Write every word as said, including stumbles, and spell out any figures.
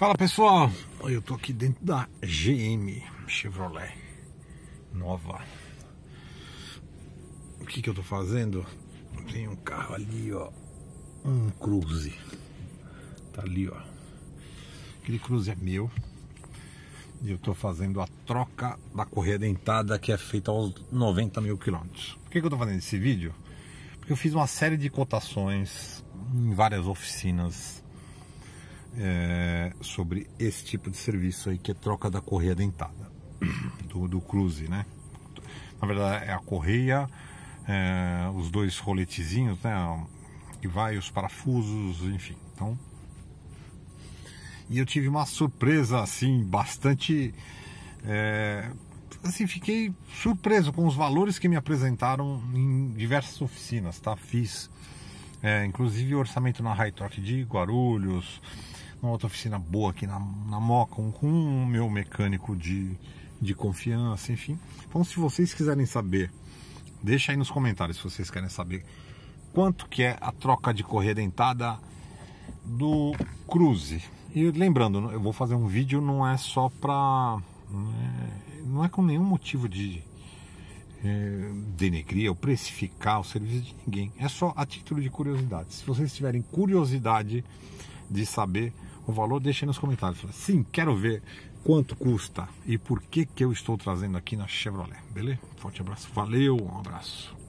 Fala pessoal, eu tô aqui dentro da G M Chevrolet nova. O que que eu tô fazendo? Tem um carro ali, ó, um Cruze, tá ali, ó, aquele Cruze é meu e eu tô fazendo a troca da correia dentada que é feita aos noventa mil quilômetros. Por que que eu tô fazendo esse vídeo? Porque eu fiz uma série de cotações em várias oficinas É, sobre esse tipo de serviço aí, que é troca da correia dentada do, do Cruze, né? Na verdade é a correia, é, os dois roletezinhos, né? Que vai os parafusos, enfim. Então, e eu tive uma surpresa assim, bastante, é, assim, fiquei surpreso com os valores que me apresentaram em diversas oficinas, tá? Fiz, é, inclusive orçamento na Hightech de Guarulhos, uma outra oficina boa aqui na, na Moca, um, com o meu mecânico de, de confiança, enfim. Então, se vocês quiserem saber, deixa aí nos comentários se vocês querem saber quanto que é a troca de correia dentada do Cruze. E lembrando, eu vou fazer um vídeo, não é só pra... Não é, não é com nenhum motivo de é, denegrir ou precificar o serviço de ninguém. É só a título de curiosidade. Se vocês tiverem curiosidade de saber o valor, deixe nos comentários. Sim, quero ver quanto custa e por que que eu estou trazendo aqui na Chevrolet. Beleza? Forte abraço. Valeu, um abraço.